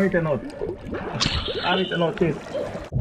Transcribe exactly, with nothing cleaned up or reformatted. I cannot. I cannot taste.